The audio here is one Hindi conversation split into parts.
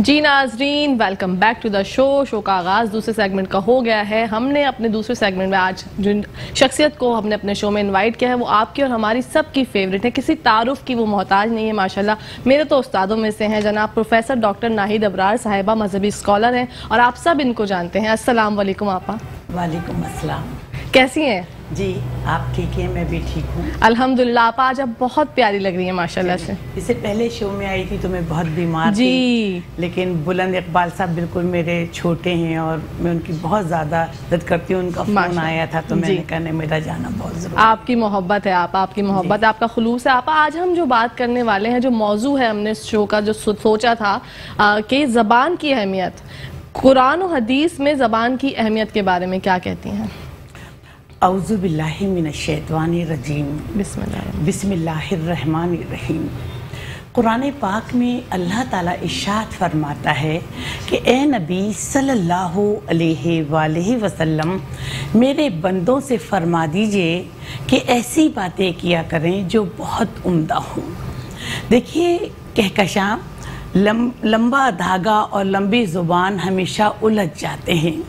जी नाजरीन, welcome back to the show का आगाज़ दूसरे सेगमेंट का हो गया है। हमने अपने दूसरे सेगमेंट में आज जिन शख्सियत को हमने अपने शो में इनवाइट किया है वो आपकी और हमारी सबकी फेवरेट है, किसी तारुफ की वो मोहताज नहीं है। माशाल्लाह मेरे तो उस्तादों में से हैं जनाब प्रोफेसर डॉक्टर नाहिद अबरार साहिबा, मजहबी स्कॉलर हैं और आप सब इनको जानते हैं। अस्सलाम वालेकुम आपा। वालेकुम अस्सलाम, कैसी हैं जी आप? ठीक है, मैं भी ठीक हूँ अल्हम्दुलिल्लाह। आप आज आप बहुत प्यारी लग रही हैं माशाल्लाह से। इससे पहले शो में आई थी तो मैं बहुत बीमार जी थी, लेकिन बुलंद इकबाल साहब बिल्कुल मेरे छोटे हैं और मैं उनकी बहुत ज़्यादा मदद करती हूँ। उनका फ़ोन आया था तो मैंने कहा मेरा जाना बहुत ज़रूरी। आपकी मोहब्बत है, आपकी मोहब्बत, आपका खुलूस है। आप आज हम जो बात करने वाले हैं, जो मौजू है हमने शो का जो सोचा था कि ज़बान की अहमियत, कुरान और हदीस में ज़बान की अहमियत के बारे में क्या कहती हैं? औज़ु बिल्लाहि मिनश शैतानिर रजीम, बिस्मिल्लाहिर रहमानिर रहीम। कुरान पाक में अल्लाह ताला इरशाद फरमाता है कि ए नबी सल्लल्लाहु अलैहि वालेहि वसल्लम, मेरे बंदों से फरमा दीजिए कि ऐसी बातें किया करें जो बहुत उम्दा हों। देखिए कहकशां लंबा धागा और लंबी ज़ुबान हमेशा उलझ जाते हैं,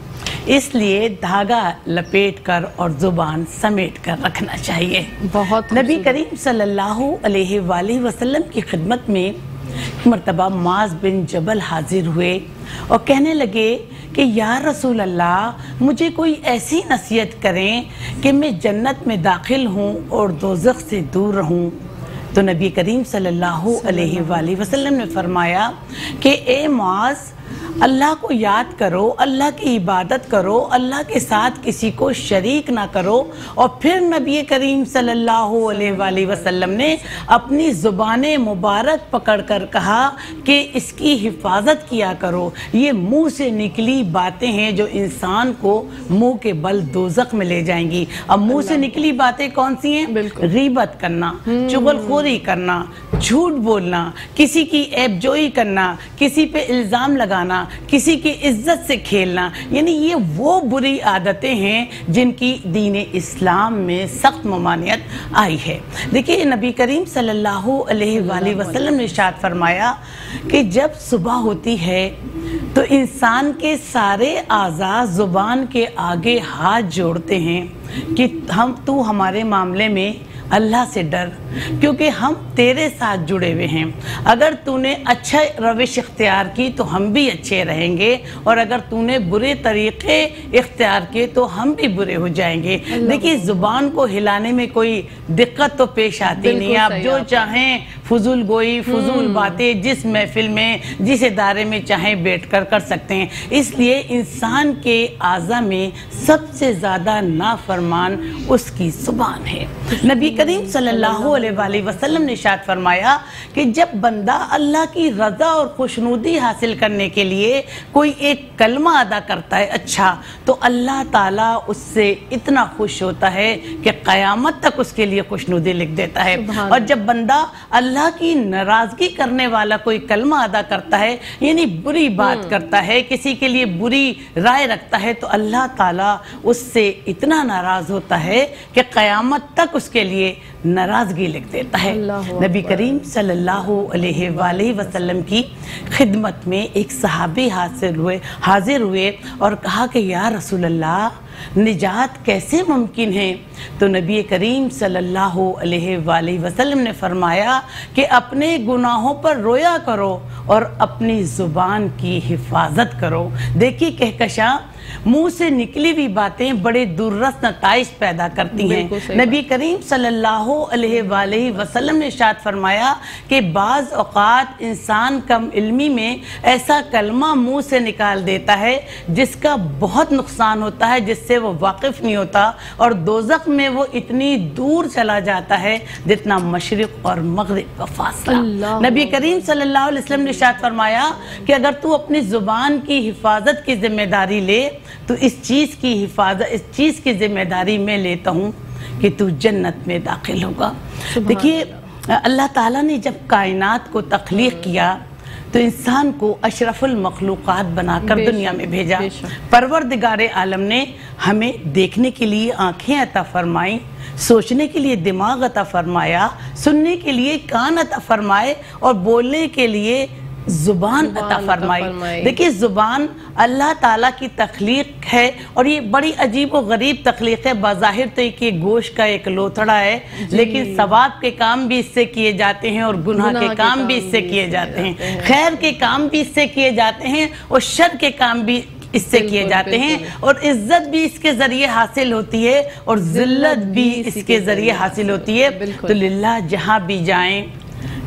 इसलिए धागा लपेटकर और ज़ुबान समेटकर रखना चाहिए। बहुत नबी करीम सल्लल्लाहु अलैहि वालेहि वसल्लम की खिदमत में एक मरतबा मास बिन जबल हाजिर हुए और कहने लगे कि या रसूल अल्लाह, मुझे कोई ऐसी नसीहत करें कि मैं जन्नत में दाखिल हूँ और दोज़ख से दूर रहूँ। तो नबी करीम सल्लल्लाहु अलैहि वालेहि वसल्लम ने फरमाया कि ए मास, अल्लाह को याद करो, अल्लाह की इबादत करो, अल्लाह के साथ किसी को शरीक ना करो। और फिर नबी करीम सल्लल्लाहु अलैहि वसल्लम ने अपनी ज़ुबान मुबारक पकड़कर कहा कि इसकी हिफाजत किया करो। ये मुंह से निकली बातें हैं जो इंसान को मुंह के बल दोज़ख में ले जाएंगी। अब मुंह से निकली बातें कौन सी हैं? गीबत करना, चुगलखोरी करना, झूठ बोलना, किसी की ऐबजोई करना, किसी पे इल्ज़ाम लगाना, किसी की इज्जत से खेलना। यानी ये वो बुरी आदतें हैं जिनकी दीन इस्लाम में सख्त ममानियत आई है। देखिए नबी करीम सल्लल्लाहु अलैहि वसल्लम ने इरशाद फरमाया कि जब सुबह होती है तो इंसान के सारे आज़ा ज़ुबान के आगे हाथ जोड़ते हैं कि हम तू हमारे मामले में अल्लाह से डर, क्योंकि हम तेरे साथ जुड़े हुए हैं। अगर तूने अच्छा रविश इख्तियार की तो हम भी अच्छे रहेंगे, और अगर तूने बुरे तरीक़े इख्तियार किए तो हम भी बुरे हो जाएंगे। देखिए ज़ुबान को हिलाने में कोई दिक्कत तो पेश आती नहीं है। आप जो चाहें फजूल गोई, फजूल बातें जिस महफिल में, जिस इदारे में चाहें बैठकर कर सकते हैं। इसलिए इंसान के आज़ा में सबसे ज़्यादा नाफरमान उसकी ज़ुबान है। नबी करीम सल्लल्लाहु अलैहि वसल्लम ने इरशाद फरमाया कि जब बंदा अल्लाह की रज़ा और खुशनुदी हासिल करने के लिए कोई एक कलमा अदा करता है अच्छा, तो अल्लाह ताला उससे इतना खुश होता है कि क़यामत तक उसके लिए खुशनुदी लिख देता है। और जब बंदा अल्लाह की नाराज़गी करने वाला कोई कलमा अदा करता है, यानी बुरी बात करता है, किसी के लिए बुरी राय रखता है, तो अल्लाह ताला उससे इतना नाराज़ होता है कि क़यामत तक उसके लिए नाराज़गी लिख देता है। नबी करीम सल्लल्लाहु अलैहि वसल्लम की खिदमत में एक सहाबी हाजिर हुए और कहा कि या रसूल अल्लाह, निजात कैसे मुमकिन है? तो नबी करीम सल्लल्लाहु अलैहि वसल्लम ने फरमाया कि अपने गुनाहों पर रोया करो और अपनी ज़ुबान की हिफाजत करो। देखिए कहकशां, मुंह से निकली हुई बातें बड़े दुर्रस्त नताइज पैदा करती हैं। नबी करीम सल्लल्लाहु अलैहि वसल्लम ने इरशाद फरमाया कि बाज़ औक़ात इंसान कम इल्मी में ऐसा कलमा मुंह से निकाल देता है जिसका बहुत नुकसान होता है, जिससे वो वाकिफ़ नहीं होता और दोज़ख में वो इतनी दूर चला जाता है जितना मशरिक़ और मग़रिब का फासला। नबी करीम सल्लल्लाहु अलैहि वसल्लम ने इरशाद फरमाया कि अगर तू अपनी ज़ुबान की हिफाजत की जिम्मेदारी ले तो इस चीज़ की जिम्मेदारी मैं लेता हूँ कि तू जन्नत में दाखिल होगा। देखिए अल्लाह ताला ने जब कायनात को तख्लीक किया तो इंसान को अशरफुल मखलूक़ात बनाकर दुनिया में भेजा। परवरदिगारे आलम ने हमें देखने के लिए आँखें अता फरमाई, सोचने के लिए दिमाग अता फरमाया, सुनने के लिए कान अता फरमाए और बोलने के लिए जुबान अता फरमाई। देखिए जुबान अल्लाह ताला की तख्लीक है और ये बड़ी अजीब व गरीब तख्लीक है। बाज़ाहिर तो एक ये गोश का एक लोथड़ा है, लेकिन सवाब के काम भी इससे किए जाते हैं और गुनाह के काम भी इससे किए जाते हैं, खैर के काम भी इससे किए जाते हैं और शर के काम भी इससे किए जाते हैं, और इज्जत भी इसके जरिए हासिल होती है और जिल्लत भी इसके जरिए हासिल होती है। तो लिल्लाह जहाँ भी जाएं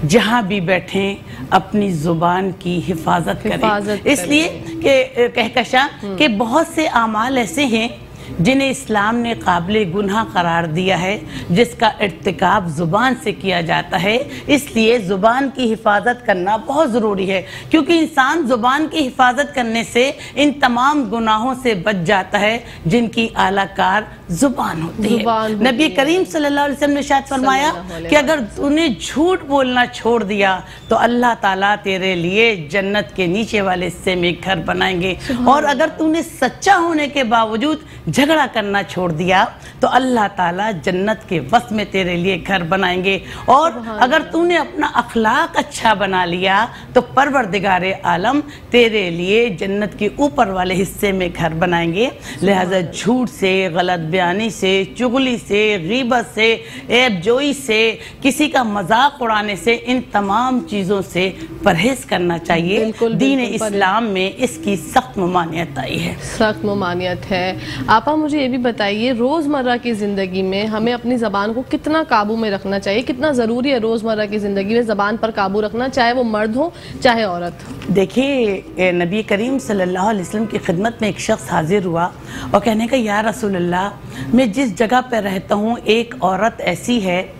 जहाँ भी बैठें अपनी जुबान की हिफाजत करें, इसलिए कि कहकशा के बहुत से अमाल ऐसे हैं जिन्हें इस्लाम ने काबिल गुनाह करार दिया है, जिसका इर्तिकाब ज़ुबान से किया जाता है। इसलिए ज़ुबान की हिफाजत करना बहुत ज़रूरी है, क्योंकि इंसान ज़ुबान की हिफाजत करने से इन तमाम गुनाहों से बच जाता है जिनकी आलाकार ज़ुबान होती है। नबी करीम सल्लल्लाहु अलैहि वसल्लम ने शायद फरमाया कि अगर तूने झूठ बोलना छोड़ दिया तो अल्लाह ताला तेरे लिए जन्नत के नीचे वाले हिस्से में एक घर बनाएंगे, और अगर तूने सच्चा होने के बावजूद झगड़ा करना छोड़ दिया तो अल्लाह ताला जन्नत के वस में तेरे लिए घर बनाएंगे, और अगर तूने अपना अखलाक अच्छा बना लिया तो परवरदिगारे आलम तेरे लिए जन्नत के ऊपर वाले हिस्से में घर बनाएंगे। लिहाजा झूठ से, गलत बयानी से, चुगली से, गीबत से, ऐब जोई से, किसी का मजाक उड़ाने से, इन तमाम चीज़ों से परहेज करना चाहिए। दीन इस्लाम में इसकी सख्त ममानियत आई है, सख्त ममानियत है। आपा मुझे ये भी बताइए रोज़मर्रा की ज़िंदगी में हमें अपनी ज़बान को कितना काबू में रखना चाहिए, कितना ज़रूरी है रोज़मर्रा की ज़िंदगी में ज़बान पर काबू रखना, चाहे वो मर्द हो चाहे औरत? देखिए नबी करीम सल्लल्लाहु अलैहि वसल्लम की खिदमत में एक शख्स हाजिर हुआ और कहने का, या रसूल अल्लाह, मैं जिस जगह पर रहता हूँ एक औरत ऐसी है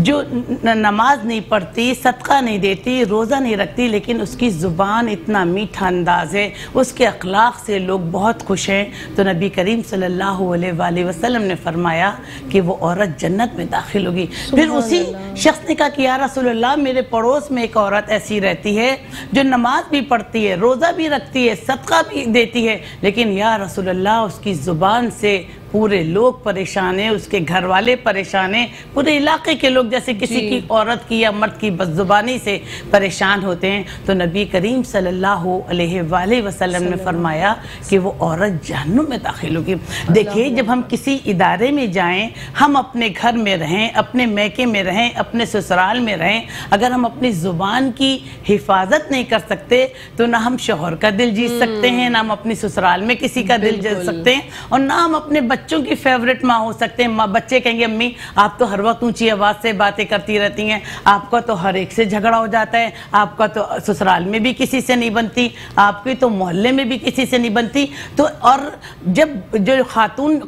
जो नमाज नहीं पढ़ती, सदका नहीं देती, रोज़ा नहीं रखती, लेकिन उसकी ज़ुबान इतना मीठा अंदाज़ है, उसके अखलाक से लोग बहुत खुश हैं। तो नबी करीम सल्लल्लाहु अलैहि वसल्लम ने फरमाया कि वो औरत जन्नत में दाखिल होगी। फिर उसी शख्स ने कहा कि या रसूलल्लाह, मेरे पड़ोस में एक औरत ऐसी रहती है जो नमाज भी पढ़ती है, रोज़ा भी रखती है, सदका भी देती है, लेकिन या रसूलल्लाह उसकी ज़ुबान से पूरे लोग परेशान हैं, उसके घर वाले परेशान हैं, पूरे इलाके के लोग जैसे किसी की औरत की या मर्द की बदजुबानी से परेशान होते हैं। तो नबी करीम सल्लल्लाहु अलैहि वसल्लम ने फरमाया कि वो औरत जहन्नुम में दाखिल होगी। देखिए जब हम किसी इदारे में जाएं, हम अपने घर में रहें, अपने मैके में रहें, अपने ससुराल में रहें, अगर हम अपनी ज़ुबान की हिफाजत नहीं कर सकते तो ना हम शोहर का दिल जीत सकते हैं, ना हम अपने ससुराल में किसी का दिल जीत सकते हैं, और ना हम अपने बच्चों की फेवरेट माँ हो सकते हैं। बच्चे कहेंगे, अम्मी आप तो हर वक्त ऊंची आवाज़ से बातें करती रहती हैं, आपका तो हर एक से झगड़ा हो जाता है, आपका तो ससुराल में भी किसी से नहीं बनती, आपकी तो मोहल्ले में भी किसी से नहीं बनती। तो और जब जो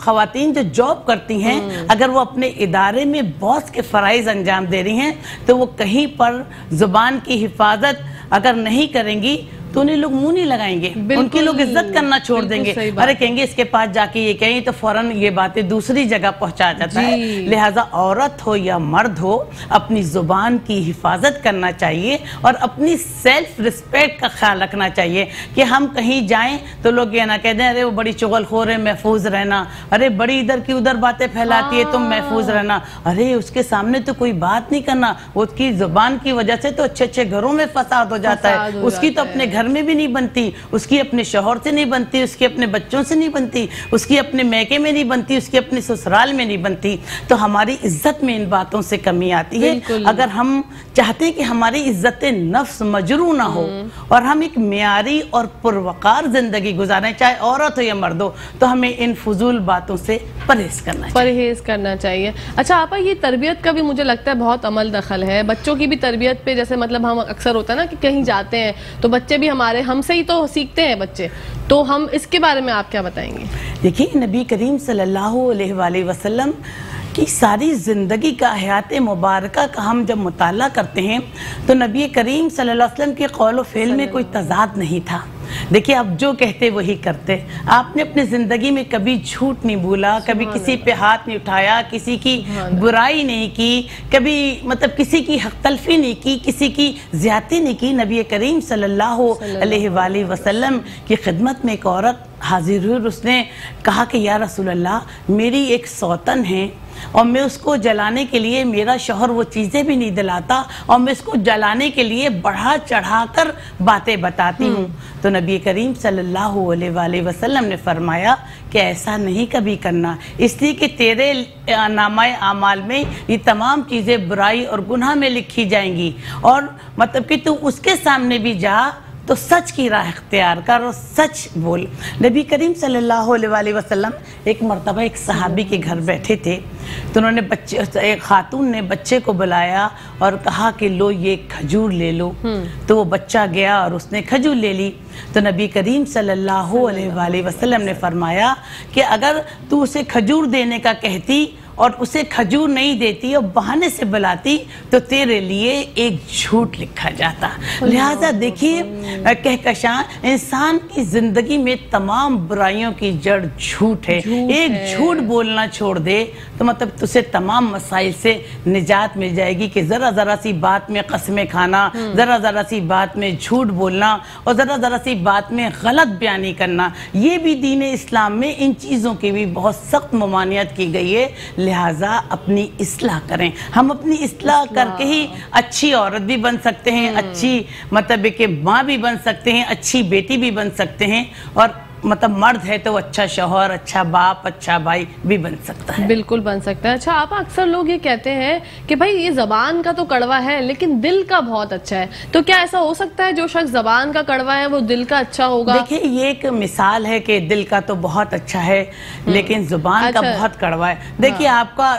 खवातीन जो जॉब करती हैं, अगर वो अपने इदारे में बॉस के फ़राइज़ अंजाम दे रही हैं तो वो कहीं पर ज़ुबान की हिफाजत अगर नहीं करेंगी तो उन्हें लोग मुंह नहीं लगाएंगे, उनकी लोग इज्जत करना छोड़ देंगे। अरे कहेंगे इसके पास जाके ये कहें, तो फौरन ये बातें दूसरी जगह पहुंचा जाता है। लिहाजा औरत हो या मर्द हो, अपनी जुबान की हिफाजत करना चाहिए और अपनी सेल्फ रिस्पेक्ट का ख्याल रखना चाहिए कि हम कहीं जाएं तो लोग ये ना कह दें, अरे वो बड़ी चुगलखोर है, महफूज रहना, अरे बड़ी इधर की उधर बातें फैलाती है, तुम महफूज रहना, अरे उसके सामने तो कोई बात नहीं करना, उसकी जुबान की वजह से तो अच्छे अच्छे घरों में फसाद हो जाता है, उसकी तो अपने घर में भी नहीं बनती, उसकी अपने शोहर से नहीं बनती, उसके अपने बच्चों से नहीं बनती, उसकी अपने मैके में नहीं बनती, उसके अपने ससुराल में नहीं बनती। तो हमारी इज्जत में इन बातों से कमी आती है। अगर हम चाहते हैं कि हमारी इज्जत नफ्स मजरू ना हो और हम एक मियारी और पुरवकार जिंदगी गुजारें, चाहे औरत हो या मर्द हो, तो हमें इन फजूल बातों से परहेज करना चाहिए। अच्छा आपा, ये तरबियत का भी मुझे लगता है बहुत अमल दखल है, बच्चों की भी तरबियत पे, जैसे मतलब हम अक्सर होता है ना कि कहीं जाते हैं तो बच्चे भी हमारे हमसे ही तो सीखते हैं बच्चे, तो हम इसके बारे में आप क्या बताएंगे? देखिए नबी करीम सल्लल्लाहु अलैहि वसल्लम कि सारी ज़िंदगी का, हयात मुबारक का हम जब मुताला करते हैं तो नबी करीम सल्लल्लाहु अलैहि वसल्लम के कौल व फ़ेल में कोई तजाद नहीं था। देखिए, आप जो कहते वही करते। आपने अपने ज़िंदगी में कभी झूठ नहीं बोला, कभी किसी पे हाथ नहीं उठाया, किसी की बुराई नहीं की, कभी मतलब किसी की हक तलफी नहीं की, किसी की ज़्यादती नहीं की। नबी करीम सल्लल्लाहु अलैहि वसल्लम की खिदमत में एक औरत हाजिर हुई, उसने कहा कि या रसूल अल्लाह, मेरी एक सौतन है और मैं उसको जलाने के लिए, मेरा शौहर वो चीज़ें भी नहीं दिलाता और मैं इसको जलाने के लिए बढ़ा चढ़ा कर बातें बताती हूँ। तो नबी करीम सल्लल्लाहु अलैहि वसल्लम ने फरमाया कि ऐसा नहीं कभी करना, इसलिए कि तेरे नामाए आमाल में ये तमाम चीज़ें बुराई और गुनाह में लिखी जाएंगी। और मतलब कि तू उसके सामने भी जा तो सच की राह इख्तियार कर और सच बोल। नबी करीम सल्लल्लाहु अलैहि वसल्लम एक मरतबा एक सहाबी के घर बैठे थे, तो उन्होंने एक खातून ने बच्चे को बुलाया और कहा कि लो ये खजूर ले लो। तो वो बच्चा गया और उसने खजूर ले ली। तो नबी करीम सल्लल्लाहु अलैहि वसल्लम ने फरमाया कि अगर तू उसे खजूर देने का कहती और उसे खजूर नहीं देती और बहाने से बुलाती तो तेरे लिए एक झूठ लिखा जाता। लिहाजा देखिए कहकशां, इंसान की ज़िंदगी में तमाम बुराइयों की जड़ झूठ है। एक झूठ बोलना छोड़ दे तो मतलब तुझे तमाम मसाइल से निजात मिल जाएगी कि ज़रा ज़रा सी बात में कसमें खाना, ज़रा ज़रा सी बात में झूठ बोलना और ज़रा ज़रा सी बात में गलत बयानी करना। ये भी दीन इस्लाम में इन चीज़ों की भी बहुत सख्त ममानियत की गई है। लिहाजा अपनी इस्लाह करें, हम अपनी इस्लाह करके ही अच्छी औरत भी बन सकते हैं, अच्छी मतलब कि माँ भी बन सकते हैं, अच्छी बेटी भी बन सकते हैं और मतलब मर्द है तो अच्छा शौहर, अच्छा बाप, अच्छा भाई भी बन सकता है, बिल्कुल बन सकता है। अच्छा, आप अक्सर लोग ये कहते हैं कि भाई ये ज़बान का तो कड़वा है लेकिन दिल का बहुत अच्छा है, तो क्या ऐसा हो सकता है जो शख्स ज़बान का कड़वा है वो दिल का अच्छा होगा? देखिए, ये एक मिसाल है कि दिल का तो बहुत अच्छा है लेकिन ज़ुबान का बहुत कड़वा है। देखिए, आपका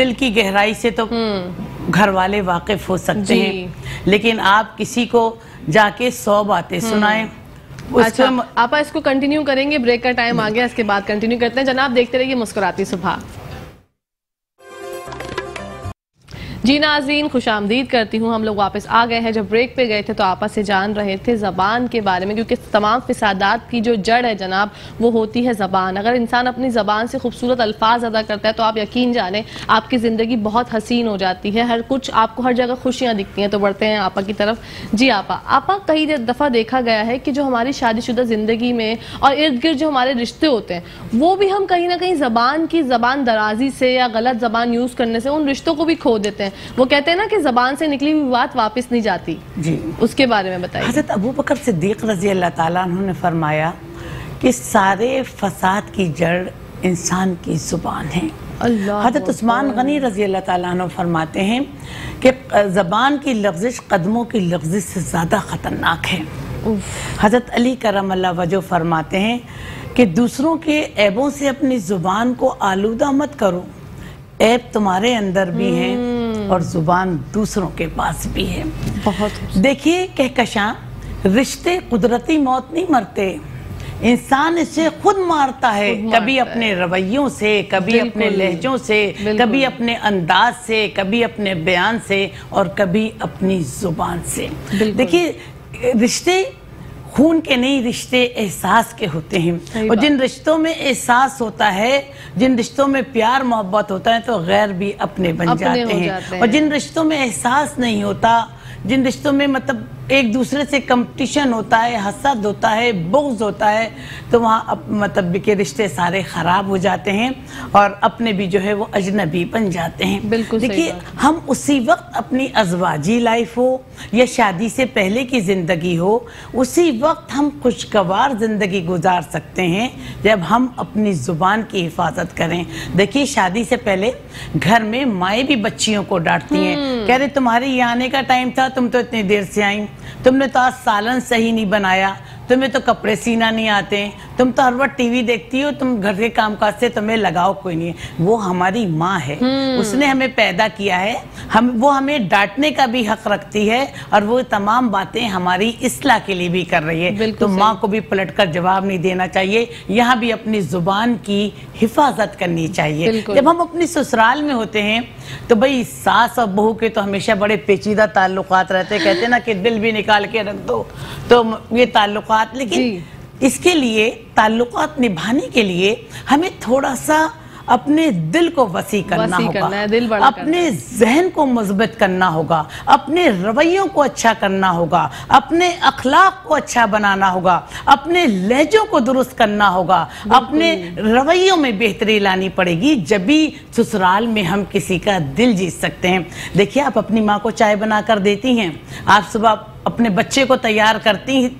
दिल की गहराई से तो घर वाले वाकिफ हो सकते हैं, लेकिन आप किसी को जाके 100 बातें सुनाएं। अच्छा, आपा इसको कंटिन्यू करेंगे, ब्रेक का टाइम आ गया, इसके बाद कंटिन्यू करते हैं। जनाब, देखते रहिए मुस्कुराती सुबह। जी नाज़रीन, खुश आमदीद करती हूँ। हम लोग वापस आ गए हैं। जब ब्रेक पे गए थे तो आपस से जान रहे थे ज़बान के बारे में, क्योंकि तमाम फिसादात की जो जड़ है जनाब वो होती है ज़बान। अगर इंसान अपनी ज़बान से खूबसूरत अल्फाज अदा करता है तो आप यकीन जाने आपकी ज़िंदगी बहुत हसीन हो जाती है, हर कुछ आपको हर जगह खुशियाँ दिखती हैं। तो बढ़ते हैं आपा की तरफ। जी आपा कई दफ़ा देखा गया है कि जो हमारी शादीशुदा ज़िंदगी में और इर्द गिर्द जो हमारे रिश्ते होते हैं वो भी हम कहीं ना कहीं ज़बान दराज़ी से या गलत ज़बान यूज़ करने से उन रिश्तों को भी खो देते हैं। वो कहते हैं ना कि ज़बान से निकली हुई बात वापस नहीं जाती। जी, उसके बारे में बताइए। हज़रत अबू बकर सिद्दीक़ रज़ी अल्लाह ताला अन्हु ने फरमाया कि सारे फसाद की जड़ इंसान की ज़ुबान है। हज़रत उस्मान गनी रज़ी अल्लाह ताला अन्हु फरमाते हैं कि ज़बान की लफ्ज़िश कदमों की लफ्ज़िश से ज़्यादा ख़तरनाक है। हज़रत अली करम अल्लाह वजह फरमाते हैं कि दूसरों के ऐबों से अपनी ज़ुबान को आलूदा मत करो, ऐब तुम्हारे अंदर भी हैं और ज़ुबान दूसरों के पास भी है। बहुत देखिए कहकशां, रिश्ते कुदरती मौत नहीं मरते, इंसान इसे खुद मारता है, कभी अपने रवैयों से, कभी अपने लहजों से, कभी अपने अंदाज से, कभी अपने बयान से और कभी अपनी ज़ुबान से। देखिए, रिश्ते खून के नहीं, रिश्ते एहसास के होते हैं और जिन रिश्तों में एहसास होता है, जिन रिश्तों में प्यार मोहब्बत होता है तो गैर भी अपने बन जाते हैं। और जिन रिश्तों में एहसास नहीं होता, जिन रिश्तों में मतलब एक दूसरे से कंपटीशन होता है, हसद होता है, बुग़्ज़ होता है, तो वहाँ मतलब के रिश्ते सारे ख़राब हो जाते हैं और अपने भी जो है वो अजनबी बन जाते हैं। बिल्कुल। देखिए, हम उसी वक्त अपनी अज़वाजी लाइफ हो या शादी से पहले की ज़िंदगी हो, उसी वक्त हम खुशगवार ज़िंदगी गुजार सकते हैं जब हम अपनी ज़ुबान की हिफाजत करें। देखिए, शादी से पहले घर में माएँ भी बच्चियों को डांटती हैं, कह रहे तुम्हारे ये आने का टाइम था, तुम तो इतनी देर से आई, तुमने तो आज सालन सही नहीं बनाया, तुम्हें तो कपड़े सीना नहीं आते, तुम तो हर वक्त टीवी देखती हो, तुम घर के कामकाज से तुम्हें लगाव कोई नहीं है। वो हमारी माँ है, उसने हमें पैदा किया है, हम वो हमें डांटने का भी हक रखती है और वो तमाम बातें हमारी इस्लाह के लिए भी कर रही है। तो माँ को भी पलटकर जवाब नहीं देना चाहिए, यहाँ भी अपनी ज़ुबान की हिफाजत करनी चाहिए। जब हम अपने ससुराल में होते हैं तो भाई सास और बहू के तो हमेशा बड़े पेचीदा ताल्लुकात रहते हैं, कहते हैं ना कि दिल भी निकाल के रख दो, तो ये ताल्लुक अख्तलाफात, लेकिन इसके लिए ताल्लुकात निभाने के लिए हमें थोड़ा सा अपने दिल को वसी करना होगा, अपने जहन को मजबूत करना होगा, अपने रवैयों को अच्छा करना होगा, अपने अखलाक को अच्छा बनाना होगा, अपने लहजों को दुरुस्त करना होगा, अपने रवैयों में बेहतरी लानी पड़ेगी। जब भी ससुराल में हम किसी का दिल जीत सकते हैं। देखिए, आप अपनी माँ को चाय बनाकर देती हैं, आप सुबह अपने बच्चे को तैयार करती हैं,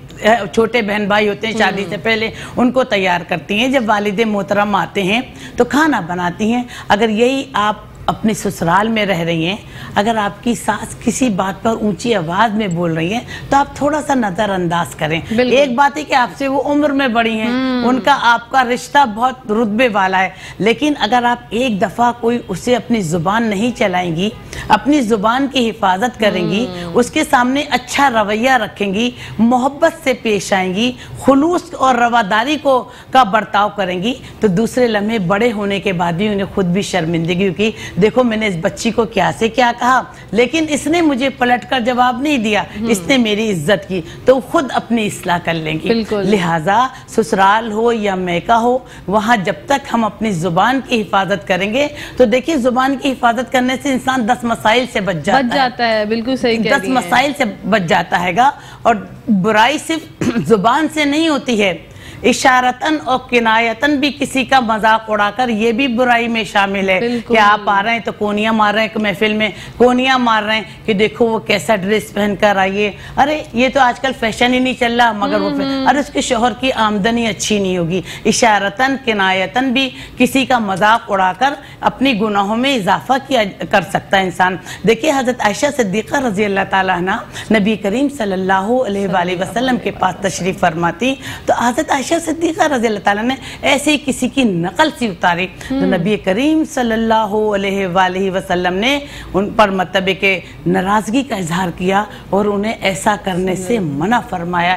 छोटे बहन भाई होते हैं शादी से पहले, उनको तैयार करती हैं, जब वालिदे मोहतरम आते हैं तो खाना बनाती हैं। अगर यही आप अपने ससुराल में रह रही हैं, अगर आपकी सास किसी बात पर ऊंची आवाज़ में बोल रही हैं तो आप थोड़ा सा नज़रअंदाज करें। एक बात है कि आपसे वो उम्र में बड़ी हैं, उनका आपका रिश्ता बहुत रुतबे वाला है, लेकिन अगर आप एक दफ़ा कोई उसे अपनी ज़ुबान नहीं चलाएंगी, अपनी ज़ुबान की हिफाजत करेंगी, उसके सामने अच्छा रवैया रखेंगी, मोहब्बत से पेश आएंगी, खुलूस और रवादारी को का बर्ताव करेंगी, तो दूसरे लम्हे बड़े होने के बाद भी उन्हें खुद भी शर्मिंदगी की, देखो मैंने इस बच्ची को क्या से क्या कहा, लेकिन इसने मुझे पलटकर जवाब नहीं दिया, इसने मेरी इज्जत की, तो खुद अपनी इस्लाह कर लेंगी। लिहाजा ससुराल हो या मैका हो, वहाँ जब तक हम अपनी जुबान की हिफाजत करेंगे, तो देखिए जुबान की हिफाजत करने से इंसान 10 मसाइल से बच जाता है। बिल्कुल सही, 10 मसाइल से बच जाता है। और बुराई सिर्फ जुबान से नहीं होती है, इशारतन और किनायतन भी किसी का मजाक उड़ाकर ये भी बुराई में शामिल है कि आप आ रहे हैं तो कोनियाँ मार रहे हैं, महफिल में कोनियाँ मार रहे हैं कि देखो वो कैसा ड्रेस पहन कर आई है, अरे ये तो आजकल फैशन ही नहीं चल रहा, मगर वो अरे उसके शोहर की आमदनी अच्छी नहीं होगी। इशारतन किनायतन भी किसी का मजाक उड़ाकर अपने गुनाहों में इजाफा कर सकता है इंसान। देखिए, हजरत आयशा सिद्दीका रजी अल्लाह ताला अन्हा नबी करीम सल्लल्लाहु अलैहि वसल्लम के पास तशरीफ फरमाती, तो हजरत सिद्दीका रज़ी अल्लाह ताला ने ऐसे ही किसी की नकल सी उतारी, तो नबी करीम सल्लल्लाहु अलैहि वसल्लम ने उन पर मतलब के नाराजगी का इजहार किया और उन्हें ऐसा करने से मना फरमाया।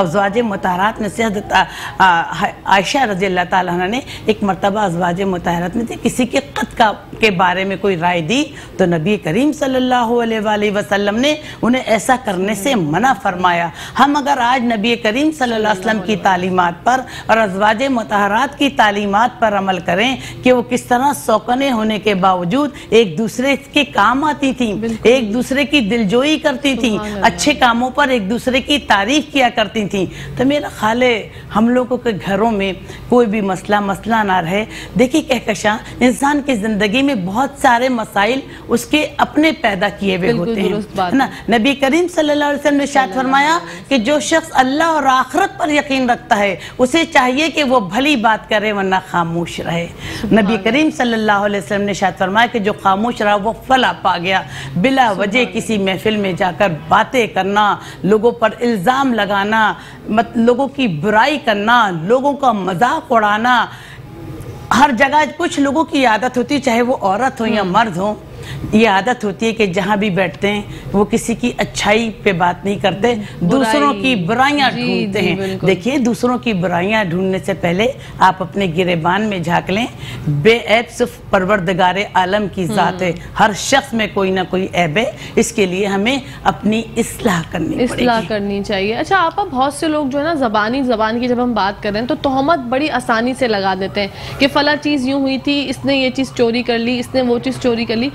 अज़वाज मुताहरात में से हज़रत आयशा रज़ी अल्लाह ताला अन्हा ने एक मरतबा अज़वाज मुताहरात में से किसी के कत्ल के बारे में कोई राय दी, तो नबी करीम सल्लल्लाहु अलैहि वसल्लम ने उन्हें ऐसा करने से मना फरमाया। हम अगर आज नबी करीम सल्लल्लाहु अलैहि वसल्लम की तालीम पर और अज़वाजे मुतहरात की तालीमात पर अमल करें कि वो किस तरह सौकने होने के बावजूद एक दूसरे के काम आती थी, एक दूसरे की दिलजोई करती थी, अच्छे कामों पर एक दूसरे की तारीफ किया करती थी, तो मेरा ख्याल है हम लोगों के घरों में कोई भी मसला ना रहे। देखिए कहकशां, इंसान की जिंदगी में बहुत सारे मसाइल उसके अपने पैदा किए हुए होते हैं ना। नबी करीम सल्लल्लाहु अलैहि वसल्लम ने इरशाद फरमाया कि जो शख्स अल्लाह और आखिरत पर यकीन रखता है उसे चाहिए कि वो भली बात करे वरना खामोश रहे। नबी करीम सल्लल्लाहु अलैहि वसल्लम ने शायद फरमाया कि जो खामोश रहा वो फला पा गया। बिला वजह किसी महफिल में जाकर बातें करना, लोगों पर इल्ज़ाम लगाना, लोगों की बुराई करना, लोगों का मजाक उड़ाना, हर जगह कुछ लोगों की आदत होती, चाहे वो औरत हो या मर्द हो, ये आदत होती है कि जहाँ भी बैठते हैं वो किसी की अच्छाई पे बात नहीं करते, दूसरों की बुराइयाँ ढूंढते हैं। देखिए, दूसरों की बुराइयाँ ढूंढने से पहले आप अपने गिरेबान में झांक लें। बेऐब सिर्फ परवरदगारे आलम की जात है, हर शख्स में कोई ना कोई ऐब है, इसके लिए हमें अपनी इस्लाह करनी चाहिए। अच्छा आपा, बहुत से लोग जो है ना जबान की जब हम बात करें तो तोहमत बड़ी आसानी से लगा देते हैं कि फला चीज़ यूँ हुई थी, इसने ये चीज़ चोरी कर ली, इसने वो चीज़ चोरी कर ली।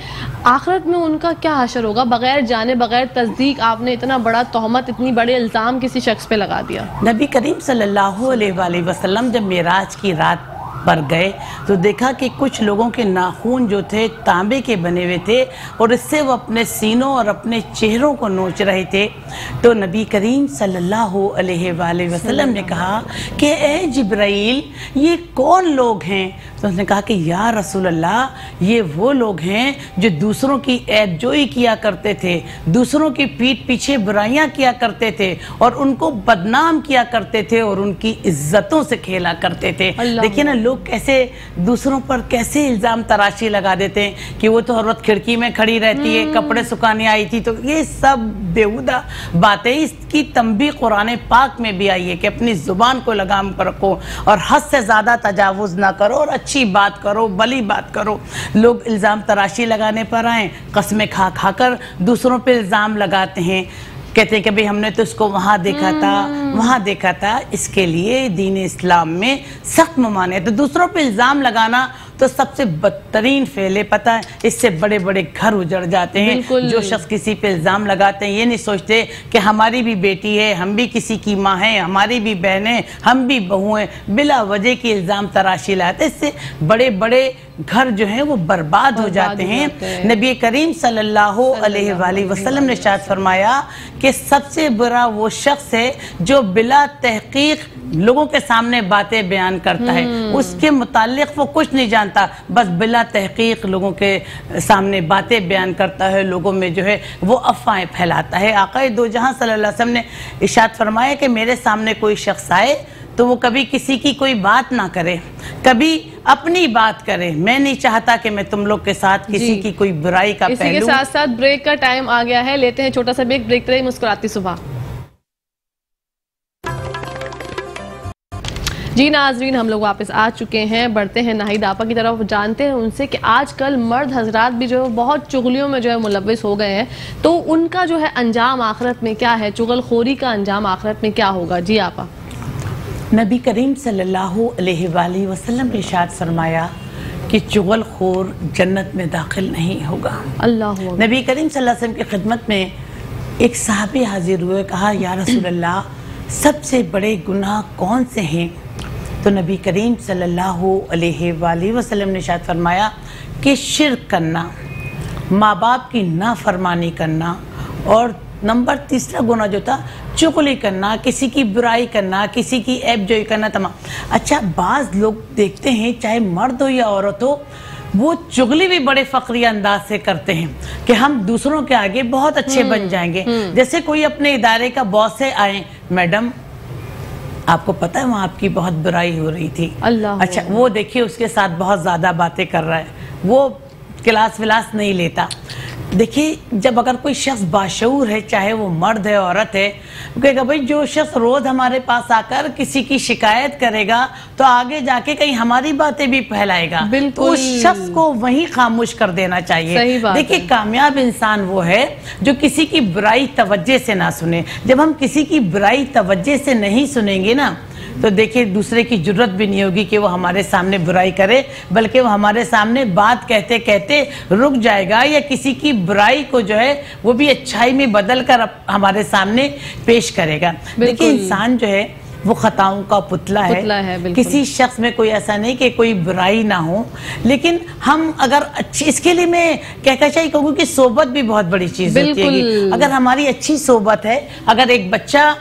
आखिरत में उनका क्या हशर होगा? बगैर जाने बगैर तस्दीक आपने इतना बड़ा तोहमत, इतनी बड़े इल्ज़ाम किसी शख्स पे लगा दिया। नबी करीम सल्लल्लाहु अलैहि वसल्लम जब मेराज की रात पर गए तो देखा कि कुछ लोगों के नाखून जो थे तांबे के बने हुए थे और इससे वो अपने सीनों और अपने चेहरों को नोच रहे थे, तो नबी करीम सल्लल्लाहु अलैहि वसल्लम ने कहा कि ए जिब्राइल, ये कौन लोग हैं? तो उसने कहा कि या रसूल अल्लाह, ये वो लोग हैं जो दूसरों की ऐबजोई किया करते थे, दूसरों की पीठ पीछे बुराइयाँ किया करते थे और उनको बदनाम किया करते थे और उनकी इज्जतों से खेला करते थे। देखिए ना, लोग कैसे दूसरों पर कैसे इल्ज़ाम तराशी लगा देते हैं कि वो तो हर वक्त खिड़की में खड़ी रहती है, कपड़े सुखाने आई थी, तो ये सब बेहुदा बातें। इसकी तंबीह कुरान पाक में भी आई है कि अपनी ज़ुबान को लगाम पर रखो और हद से ज़्यादा तजावुज़ ना करो और अच्छी बात करो, भली बात करो। लोग इल्ज़ाम तराशी लगाने पर आएँ, कसमें खा खा कर दूसरों पर इल्ज़ाम लगाते हैं। कहते हैं कि भाई हमने तो इसको वहाँ देखा था। इसके लिए दीन इस्लाम में सख्त ममानियत। तो दूसरों पे इल्ज़ाम लगाना तो सबसे बदतरीन फैले, पता है इससे बड़े बड़े घर उजड़ जाते हैं। जो शख्स किसी पे इल्ज़ाम लगाते हैं ये नहीं सोचते कि हमारी भी बेटी है, हम भी किसी की माँ हैं, हमारी भी बहनें, हम भी बहुएँ, बिला वजह की इल्ज़ाम तराशी लाते। इससे बड़े बड़े घर जो हैं वो बर्बाद हो जाते हैं। नबी करीम सल्लल्लाहु अलैहि वसल्लम ने इरशाद फरमाया कि सबसे बुरा वो शख्स है जो बिला तहकीक लोगों के सामने बातें बयान करता है, उसके मुतालिक वो कुछ नहीं जानता, बस बिला तहकीक लोगों के सामने बातें बयान करता है, लोगों में जो है वो अफवाहें फैलाता है। आका दो जहां सल्लल्लाहु अलैहि वसल्लम ने इरशाद फरमाया कि मेरे सामने कोई शख्स आए तो वो कभी किसी की कोई बात ना करे, कभी अपनी बात करें। मैं नहीं चाहता कि मैं तुम लोग के साथ किसी की कोई बुराई का पहलू। इसी के साथ साथ ब्रेक का टाइम आ गया है, लेते हैं छोटा सा ब्रेक। देखते रहिए मुस्कुराती सुबह। जी नाजरीन, हम लोग वापस आ चुके हैं। बढ़ते हैं नाहिद आपा की तरफ, जानते हैं उनसे कि आजकल मर्द हजरात भी जो है बहुत चुगलियों में जो है मुलविस हो गए हैं, तो उनका जो है अंजाम आखिरत में क्या है, चुगलखोरी का अंजाम आखिरत में क्या होगा? जी आपा। नबी करीम सल्लल्लाहु अलैहि वसल्लम ने इरशाद फरमाया कि चुगलखोर जन्नत में दाखिल नहीं होगा। अल्लाह। नबी करीम सल्लल्लाहु अलैहि वसल्लम की खिदमत में एक सहाबी हाजिर हुए, कहा या रसूल अल्लाह सबसे बड़े गुनाह कौन से हैं? तो नबी करीम सल्लल्लाहु अलैहि वसल्लम ने इरशाद फरमाया कि शिर्क करना, माँ बाप की नाफरमानी करना, और नंबर तीसरा गुना जो था चुगली करना, किसी की बुराई करना, किसी की ऐब जोई करना। तमाम। अच्छा, बाज़ लोग देखते हैं चाहे मर्द हो या औरत हो, वो चुगली भी बड़े फकरिया अंदाज से करते हैं कि हम दूसरों के आगे बहुत अच्छे बन जाएंगे। जैसे कोई अपने इदारे का बॉस है, आए मैडम आपको पता है वहाँ आपकी बहुत बुराई हो रही थी। अल्लाह। अच्छा वो देखिए उसके साथ बहुत ज़्यादा बातें कर रहा है, वो क्लास विलास नहीं लेता। देखिए जब अगर कोई शख्स बाशऊर है, चाहे वो मर्द है औरत है, कहेगा भाई जो शख्स रोज़ हमारे पास आकर किसी की शिकायत करेगा तो आगे जाके कहीं हमारी बातें भी फैलाएगा, तो उस शख्स को वहीं खामोश कर देना चाहिए। देखिए कामयाब इंसान वो है जो किसी की बुराई तवज्जे से ना सुने। जब हम किसी की बुराई तवज्जे से नहीं सुनेंगे ना, तो देखिए दूसरे की जरूरत भी नहीं होगी कि वो हमारे सामने बुराई करे, बल्कि वो हमारे सामने बात कहते कहते रुक जाएगा, या किसी की बुराई को जो है वो भी अच्छाई में बदल कर हमारे सामने पेश करेगा। देखिए इंसान जो है वो खताओं का पुतला है। किसी शख्स में कोई ऐसा नहीं कि कोई बुराई ना हो, लेकिन हम अगर अच्छी, इसके लिए मैं कहना चाहिए कहूँगी कि सोबत भी बहुत बड़ी चीज़ होती है। अगर हमारी अच्छी सोबत है, अगर एक बच्चा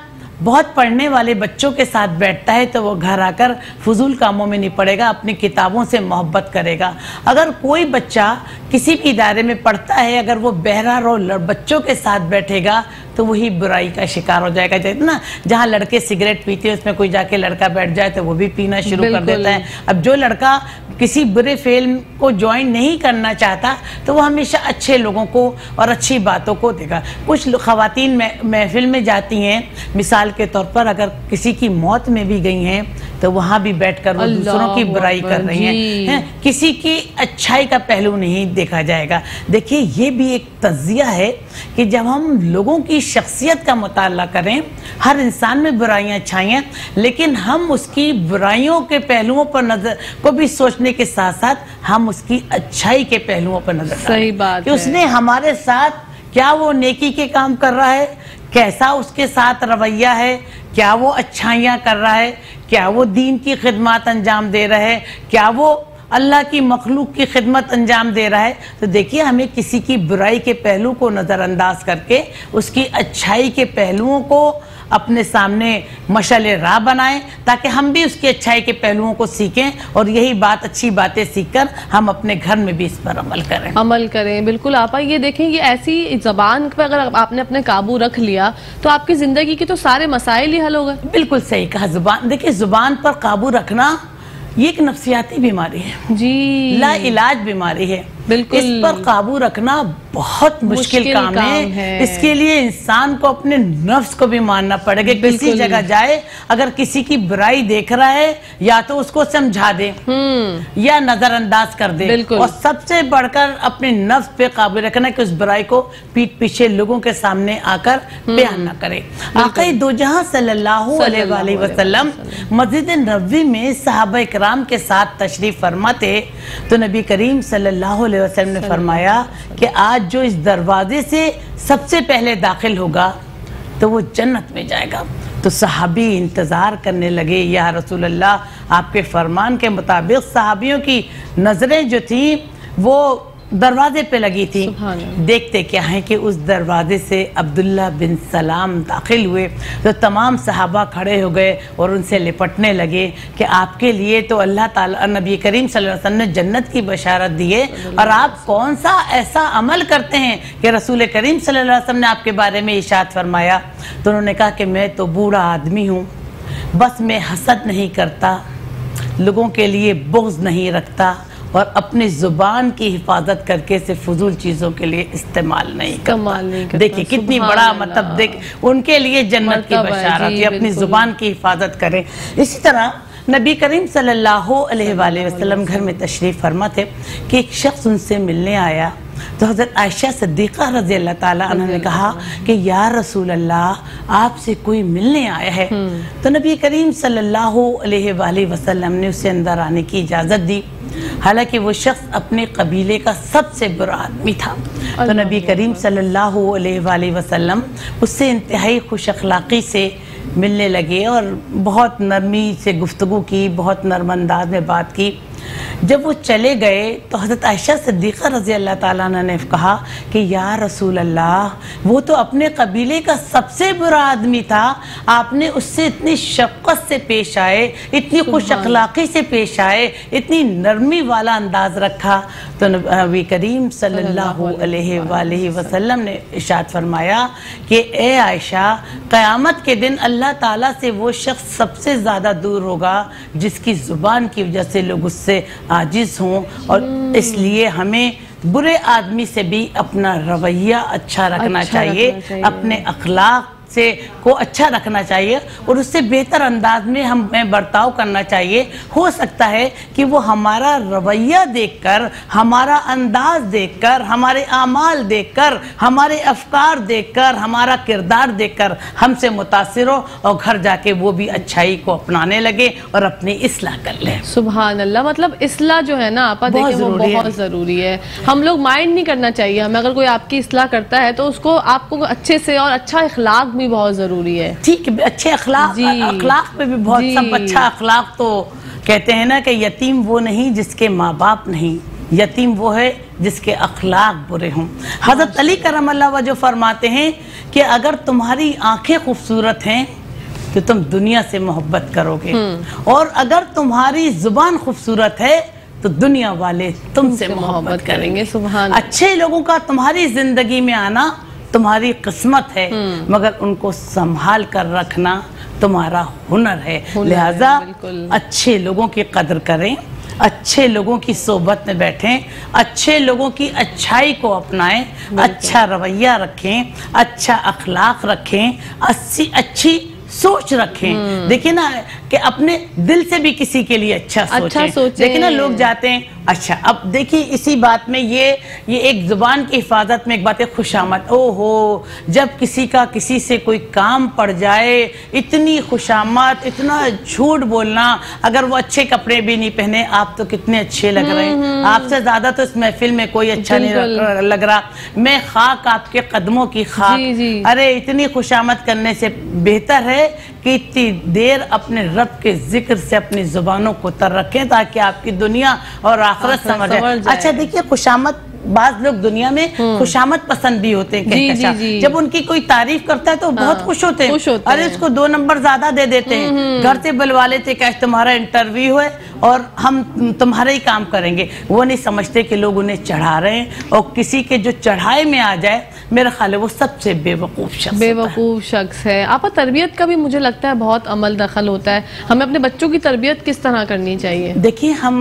बहुत पढ़ने वाले बच्चों के साथ बैठता है तो वो घर आकर फजूल कामों में नहीं पड़ेगा, अपनी किताबों से मोहब्बत करेगा। अगर कोई बच्चा किसी भी इदारे में पढ़ता है, अगर वो बहरा रो बच्चों के साथ बैठेगा तो वही बुराई का शिकार हो जाएगा। जैसे ना जहाँ लड़के सिगरेट पीते हैं उसमें कोई जाके लड़का बैठ जाए तो वो भी पीना शुरू कर देता है। अब जो लड़का किसी बुरे फिल्म को ज्वाइन नहीं करना चाहता तो वो हमेशा अच्छे लोगों को और अच्छी बातों को देगा। कुछ ख़वातीन महफिल में जाती हैं, मिसाल के तौर पर अगर किसी की मौत में भी गई हैं तो वहाँ भी बैठकर वो दूसरों की बुराई कर रही हैं, किसी की अच्छाई का पहलू नहीं देखा जाएगा। देखिए ये भी एक तज़िया है कि जब हम लोगों की शख्सियत का मुताला करें, हर इंसान में बुराइयाँ अच्छाइयाँ, लेकिन हम उसकी बुराइयों के पहलुओं पर नज़र को भी सोचने के साथ साथ हम उसकी अच्छाई के पहलुओं पर नजर। सही बात कि उसने हमारे साथ क्या वो नेकी के काम कर रहा है, कैसा उसके साथ रवैया है, क्या वो अच्छाइयाँ कर रहा है, क्या वो दीन की खिदमत अंजाम दे रहा है, क्या वो अल्लाह की मखलूक की खिदमत अंजाम दे रहा है। तो देखिए हमें किसी की बुराई के पहलू को नज़रअंदाज करके उसकी अच्छाई के पहलुओं को अपने सामने मशाले राह बनाएं, ताकि हम भी उसकी अच्छाई के पहलुओं को सीखें और यही बात अच्छी बातें सीखकर हम अपने घर में भी इस पर अमल करें। बिल्कुल आपा, ये देखें ये ऐसी ज़बान पर अगर आपने अपने काबू रख लिया तो आपकी ज़िंदगी के तो सारे मसाइल ही हल हो गए। बिल्कुल सही कहा। ज़ुबान, देखिए ज़ुबान पर काबू रखना ये एक नफ्सियाती बीमारी है जी, लाइलाज बीमारी है। बिल्कुल इस पर काबू रखना बहुत मुश्किल काम है। इसके लिए इंसान को अपने नफ्स को भी मानना पड़ेगा। किसी जगह जाए अगर किसी की बुराई देख रहा है या तो उसको समझा दे या नजरअंदाज कर दे, और सबसे बढ़कर अपने नफ्स पे काबू रखना कि उस बुराई को पीठ पीछे लोगों के सामने आकर बयान न करे। आका दो जहां सल्लल्लाहु अलैहि वसल्लम मस्जिद नबवी में सहाबा कराम के साथ तशरीफ फरमा थे तो नबी करीम सल्लल्लाहु अलैहि वसल्लम ने फरमाया कि आज जो इस दरवाजे से सबसे पहले दाखिल होगा तो वो जन्नत में जाएगा। तो सहाबी इंतज़ार करने लगे, या रसूल अल्लाह, आपके फरमान के मुताबिक सहाबियों की नज़रें जो थी वो दरवाजे पे लगी थी। देखते क्या है कि उस दरवाजे से अब्दुल्ला बिन सलाम दाखिल हुए तो तमाम सहाबा खड़े हो गए और उनसे लिपटने लगे कि आपके लिए तो अल्लाह ताला नबी करीम सल्लल्लाहु अलैहि वसल्लम ने जन्नत की बशारत दी है और आप कौन सा ऐसा अमल करते हैं कि रसूल करीम सल्लल्लाहु अलैहि वसल्लम ने आपके बारे में इशाद फरमाया। तो उन्होंने कहा कि मैं तो बूढ़ा आदमी हूँ, बस मैं हसद नहीं करता, लोगों के लिए बुग़्ज़ नहीं रखता और अपनी ज़ुबान की हिफाजत करके सिर्फ फजूल चीज़ों के लिए इस्तेमाल नहीं करता। देखिए कितनी बड़ा मतलब, देख उनके लिए जन्नत की बशारत है, अपनी ज़ुबान की हिफाजत करें। इसी तरह नबी करीम सल्लल्लाहु अलैहि वसल्लम घर में तशरीफ़ फरमा थे कि एक शख्स उनसे मिलने आया तो हजरत आयशा सिद्दीका रज़ी अल्लाह ताला अन्हा ने कहा कि या रसूल अल्लाह, आपसे कोई मिलने आया है। तो नबी करीम सल्लल्लाहु अलैहि वसल्लम ने उसे अंदर आने की इजाज़त दी। हालांकि वो शख्स अपने कबीले का सबसे बुरा आदमी था। तो नबी करीम सल्लल्लाहु अलैहि वसल्लम उससे इंतहाई खुश अखलाक़ी से मिलने लगे और बहुत नरमी से गुफ्तगू की, बहुत नरम अंदाज में बात की। जब वो चले गए तो हज़रत आयशा सिद्दीक़ा रज़ी अल्लाह ताला अन्हा ने कहा कि या रसूल अल्लाह, वो तो अपने कबीले का सबसे बुरा आदमी था, आपने उससे इतनी शफ़क़त से पेश आए, इतनी खुश अखलाक़ी से पेश आए, इतनी नरमी वाला अंदाज़ रखा। तो नबी करीम सल्लल्लाहु अलैहि वसल्लम ने इरशाद फरमाया कि ए आयशा, क़यामत के दिन अल्लाह ताला से वो शख्स सबसे ज़्यादा दूर होगा जिसकी ज़ुबान की वजह से लोग उससे आजिज हों, और इसलिए हमें बुरे आदमी से भी अपना रवैया अच्छा रखना चाहिए, अपने अखलाक से को अच्छा रखना चाहिए और उससे बेहतर अंदाज में हमें बर्ताव करना चाहिए। हो सकता है कि वो हमारा रवैया देखकर, हमारा अंदाज देखकर, हमारे आमाल देखकर, हमारे अफकार देखकर, हमारा किरदार देखकर हमसे मुतासिर हो और घर जाके वो भी अच्छाई को अपनाने लगे और अपनी इस्लाह कर ले। सुभान अल्लाह, मतलब इस्लाह जो है ना आपा, देखिए वो बहुत ज़रूरी है। हम लोग माइंड नहीं करना चाहिए, हमें अगर कोई आपकी इस्लाह करता है तो उसको आपको अच्छे से, और अच्छा अखलाक भी बहुत जरूरी है। ठीक है, अच्छे अखलाक पे भी बहुत सब, अच्छा अखलाक तो कहते हैं ना कि यतीम वो नहीं जिसके माँ बाप नहीं, यतीम वो है जिसके अखलाक बुरे हों। हजरत अली करमल्लाहु वजहू फरमाते हैं कि अगर तुम्हारी आंखें खूबसूरत हैं तो तुम दुनिया से मोहब्बत करोगे, और अगर तुम्हारी जुबान खूबसूरत है तो दुनिया वाले तुमसे मोहब्बत करेंगे। सुभान, अच्छे लोगों का तुम्हारी जिंदगी में आना तुम्हारी किस्मत है, मगर उनको संभाल कर रखना तुम्हारा हुनर है। लिहाजा अच्छे लोगों की कदर करें, अच्छे लोगों की सोबत में बैठें, अच्छे लोगों की अच्छाई को अपनाएं, अच्छा रवैया रखें, अच्छा अखलाक रखें, अच्छी सोच रखें। देखिए ना कि अपने दिल से भी किसी के लिए अच्छा सोचें। देखिए ना लोग जाते हैं, अच्छा अब देखिए इसी बात में ये एक जुबान की हिफाजत में एक बात है, खुशामद। ओहो, जब किसी का किसी से कोई काम पड़ जाए, इतनी खुशामद, इतना झूठ बोलना, अगर वो अच्छे कपड़े भी नहीं पहने, आप तो कितने अच्छे लग रहे हैं, आपसे ज्यादा तो इस महफिल में कोई अच्छा नहीं लग रहा, मैं खाक आपके कदमों की खाक। अरे इतनी खुशामद करने से बेहतर है कि इतनी देर अपने रब के जिक्र से अपनी जुबानों को तर रखें ताकि आपकी दुनिया और आखिरत समझ आए। अच्छा देखिए, खुशामद, बाज लोग दुनिया में खुशामद पसंद भी होते हैं। जब उनकी कोई तारीफ करता है तो बहुत खुश होते हैं। अरे उसको 2 नंबर ज्यादा दे देते हैं, घर से बुलवा लेते कि आज तुम्हारा इंटरव्यू है और हम तुम्हारे ही काम करेंगे। वो नहीं समझते कि लोग उन्हें चढ़ा रहे हैं, और किसी के जो चढ़ाए में आ जाए मेरा ख्याल है वो सबसे बेवकूफ़ शख्स है। आपका तरबियत का भी मुझे लगता है बहुत अमल दखल होता है, हमें अपने बच्चों की तरबियत किस तरह करनी चाहिए? देखिए हम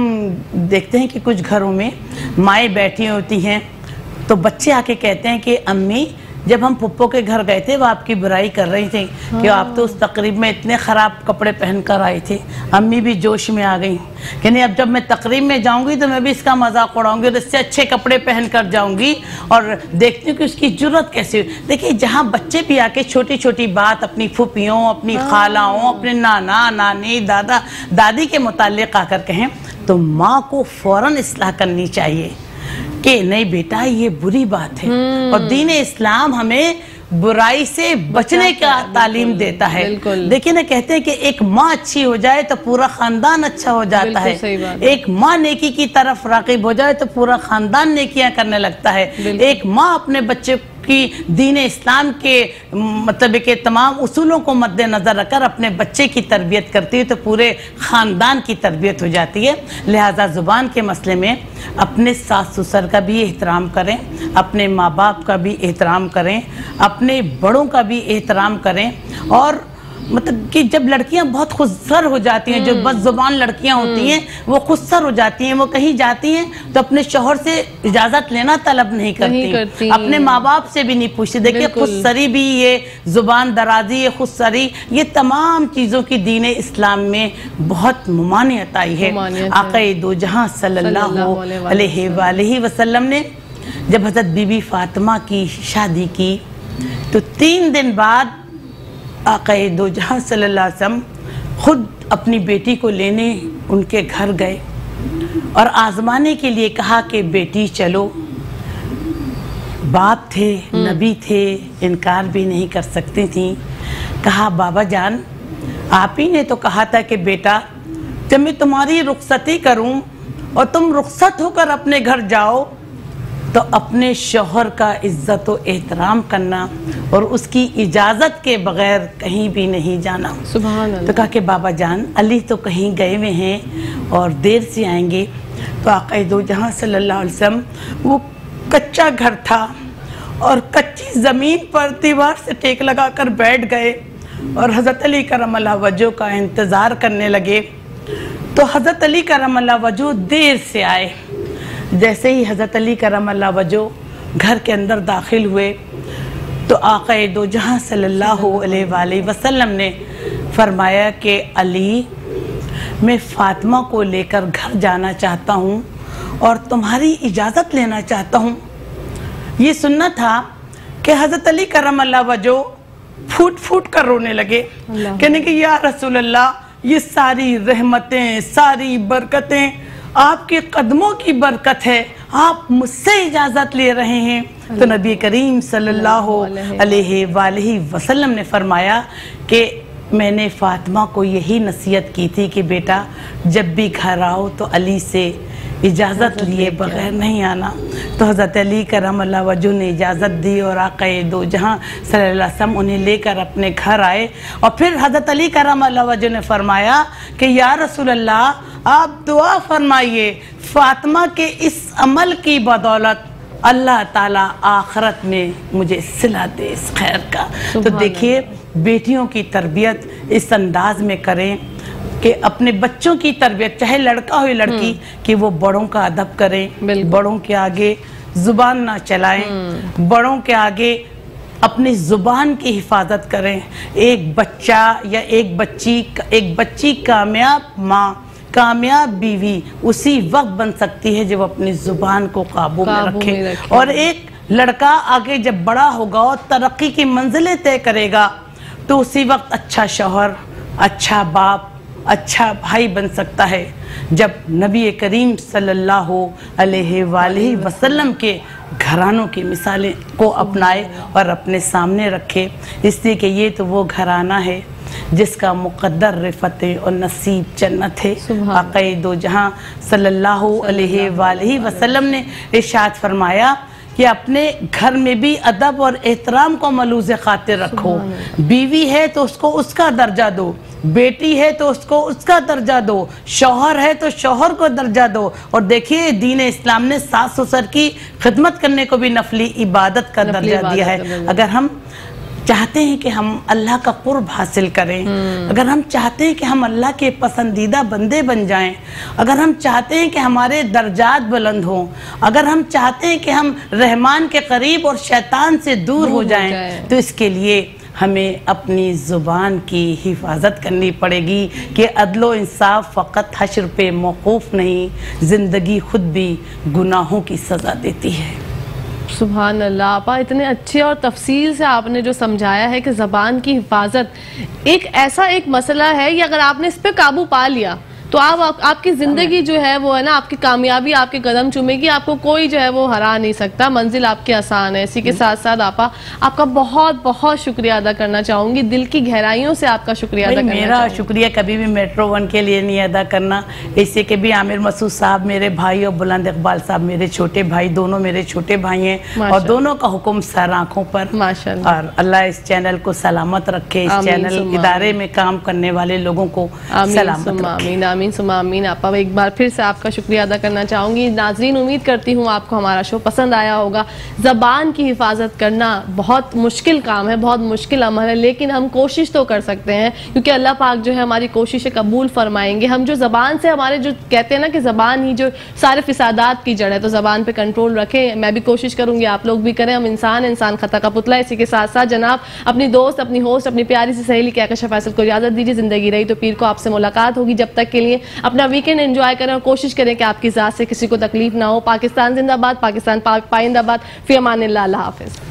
देखते हैं कि कुछ घरों में माएँ बैठी होती हैं तो बच्चे आके कहते हैं कि अम्मी जब हम पुप्पो के घर गए थे वो आपकी बुराई कर रही थी कि आप तो उस तकरीब में इतने ख़राब कपड़े पहन कर आए थे। अम्मी भी जोश में आ गई कि नहीं अब जब मैं तकरीब में जाऊंगी तो मैं भी इसका मजाक उड़ाऊंगी और इससे अच्छे कपड़े पहन कर जाऊंगी और देखती हूँ कि उसकी जुर्रत कैसे हुई। देखिए जहाँ बच्चे भी आके छोटी छोटी बात अपनी फूफियों, अपनी खालाओं, अपने नाना नानी, दादा दादी के मुतालिक आकर कहें तो माँ को फ़ौरन इसलाह करनी चाहिए कि नहीं बेटा ये बुरी बात है और दीन इस्लाम हमें बुराई से बचने का तालीम देता है। देखिए ना कहते हैं कि एक माँ अच्छी हो जाए तो पूरा खानदान अच्छा हो जाता है, एक माँ नेकी की तरफ राग़िब हो जाए तो पूरा खानदान नेकियां करने लगता है, एक माँ अपने बच्चे कि दीन इस्लाम के मतलब के तमाम उसूलों को मद्देनज़र रखकर अपने बच्चे की तरबियत करती है तो पूरे ख़ानदान की तरबियत हो जाती है। लिहाजा ज़ुबान के मसले में अपने सास ससुर का भी एहतराम करें, अपने माँ बाप का भी एहतराम करें, अपने बड़ों का भी एहतराम करें। और मतलब कि जब लड़कियां बहुत खुदसर हो जाती हैं, जो बस जुबान लड़कियां होती हैं वो खुदसर हो जाती हैं, वो कहीं जाती हैं तो अपने शोहर से इजाज़त लेना तलब नहीं करती, अपने माँ बाप से भी नहीं पूछती। देखिए खुदसरी भी, ये जुबान दराजी, ये खुदसरी, ये तमाम चीज़ों की दीन इस्लाम में बहुत मुमानियत आई है। आक़ाए दो जहां सल्लल्लाहु अलैहि वसल्लम ने जब हजरत बीबी फातिमा की शादी की तो 3 दिन बाद आक़ाए दो जहां सल्लल्लाहु अलैहि वसल्लम खुद अपनी बेटी को लेने उनके घर गए और आजमाने के लिए कहा कि बेटी चलो। बाप थे, नबी थे, इनकार भी नहीं कर सकती थी। कहा बाबा जान आप ही ने तो कहा था कि बेटा जब मैं तुम्हारी रुखसती करूं और तुम रुखसत होकर अपने घर जाओ तो अपने शोहर का इज्जत व एहतराम करना और उसकी इजाज़त के बगैर कहीं भी नहीं जाना। सुभान अल्लाह। तो कहा कि बाबा जान अली तो कहीं गए हुए हैं और देर से आएंगे। तो आक़ाए दो जहां सल्लल्लाहु अलैहि वसल्लम, वो कच्चा घर था और कच्ची ज़मीन पर दीवार से टेक लगाकर बैठ गए और हज़रत अली करमल्लाहु वजहू का इंतज़ार करने लगे। तो हज़रत अली करमल्लाहु वजहू देर से आए। जैसे ही हज़रत अली करमल्लाहु वजहू घर के अंदर दाखिल हुए तो आक़ाए दो जहां सल्लल्लाहु अलैहि वसल्लम ने फरमाया कि अली मैं फ़ातिमा को लेकर घर जाना चाहता हूं और तुम्हारी इजाज़त लेना चाहता हूं। ये सुनना था कि हज़रत अली करमल्लाहु वजहू फूट फूट कर रोने लगे, कहने कि या रसूलल्लाह ये सारी रहमतें, सारी बरकतें आपके कदमों की बरकत है, आप मुझसे इजाज़त ले रहे हैं। तो नबी करीम सल्लल्लाहु अलैहि वसल्लम ने फरमाया कि मैंने फ़ातिमा को यही नसीहत की थी कि बेटा जब भी घर आओ तो अली से इजाज़त लिए बगैर नहीं आना। तो हज़रत अली करमल्लाहु वजहू ने इजाज़त दी और आक़ाए दो जहां सल्लल्लाहु अलैहि वसल्लम उन्हें लेकर अपने घर आए और फिर हज़रत अली करमल्लाहु वजहू ने फरमाया कि या रसूलल्लाह आप दुआ फरमाइए, फ़ातिमा के इस अमल की बदौलत अल्लाह ताला आखरत में मुझे सिला दे इस खैर का। तो देखिए बेटियों की तरबियत इस अंदाज में करें कि अपने बच्चों की तरबियत, चाहे लड़का हो या लड़की, कि वो बड़ों का अदब करें, बड़ों के आगे जुबान ना चलाएं, बड़ों के आगे अपनी ज़ुबान की हिफाजत करें। एक बच्चा या एक बच्ची कामयाब माँ, कामयाब बीवी उसी वक्त बन सकती है जब अपनी ज़ुबान को काबू में रखे। और एक लड़का आगे जब बड़ा होगा और तरक्की की मंजिलें तय करेगा तो उसी वक्त अच्छा शौहर, अच्छा बाप, अच्छा भाई बन सकता है। जब नबी करीम सल्लल्लाहु अलैहि वसल्लम के घरानों की मिसालें को अपनाए और अपने सामने रखे, इसलिए कि ये तो वो घराना है जिसका मुकद्दर रिफ़तें और नसीब जन्नत है। आक़ाए दो जहां सल्लल्लाहु अलैहि वसल्लम ने इरशाद फरमाया कि अपने घर में भी अदब और एहतराम को मलूज़ ख़ातिर रखो, बीवी है तो उसको उसका दर्जा दो, बेटी है तो उसको उसका दर्जा दो, शौहर है तो शौहर को दर्जा दो। और देखिए दीन इस्लाम ने सास ससुर की खिदमत करने को भी नफली इबादत का दर्जा दिया है। अगर हम चाहते हैं कि हम अल्लाह का कुर्ब हासिल करें, अगर हम चाहते हैं कि हम अल्लाह के पसंदीदा बंदे बन जाएं, अगर हम चाहते हैं कि हमारे दर्जात बुलंद हों, अगर हम चाहते हैं कि हम रहमान के करीब और शैतान से दूर हो जाएं, तो इसके लिए हमें अपनी ज़ुबान की हिफाजत करनी पड़ेगी कि अदलो इंसाफ फ़कत हश्र पे मौकूफ़ नहीं, ज़िंदगी खुद भी गुनाहों की सज़ा देती है। सुभान अल्लाह आपा, इतने अच्छे और तफसील से आपने जो समझाया है कि ज़बान की हिफाजत एक ऐसा एक मसला है कि अगर आपने इस पर काबू पा लिया तो आप आपकी ज़िंदगी जो है वो है ना, आपकी कामयाबी आपके कदम चूमेगी, आपको कोई जो है वो हरा नहीं सकता, मंजिल आपकी आसान है। इसी के साथ साथ आपा आपका बहुत बहुत शुक्रिया अदा करना चाहूँगी, दिल की गहराइयों से आपका शुक्रिया अदा करना। मेरा शुक्रिया कभी भी मेट्रो वन के लिए नहीं अदा करना, इससे कि भी आमिर मसूद साहब मेरे भाई और बुलंद इकबाल साहब मेरे छोटे भाई, दोनों मेरे छोटे भाई हैं और दोनों का हुक्म सर आँखों पर माशाल्लाह। और अल्लाह इस चैनल को सलामत रखे, इस चैनल इदारे में काम करने वाले लोगों को सलामत रखे। आमीन सुमा आमीन। आपा एक बार फिर से आपका शुक्रिया अदा करना चाहूँगी। नाजरीन उम्मीद करती हूँ आपको हमारा शो पसंद आया होगा। ज़बान की हिफाजत करना बहुत मुश्किल काम है, बहुत मुश्किल अमल है, लेकिन हम कोशिश तो कर सकते हैं क्योंकि अल्लाह पाक जो है हमारी कोशिशें कबूल फरमाएंगे। हम जो ज़बान से हमारे जो कहते हैं ना कि ज़बान ही जो सारे फिसादात की जड़ है, तो ज़बान पर कंट्रोल रखें। मैं भी कोशिश करूँगी, आप लोग भी करें। हम इंसान, इंसान ख़ता का पुतला। इसी के साथ साथ जनाब अपनी दोस्त, अपनी होस्ट, अपनी प्यारी सी सहेली आयशा फैसल को इजाज़त दीजिए। ज़िंदगी रही तो पीर को आपसे मुलाकात होगी। जब तक के लिए अपना वीकेंड एंजॉय करें और कोशिश करें कि आपकी जात से किसी को तकलीफ ना हो। पाकिस्तान जिंदाबाद, पाकिस्तान पाइंदाबाद। फी अमान अल्लाह, अल्लाह हाफिज़।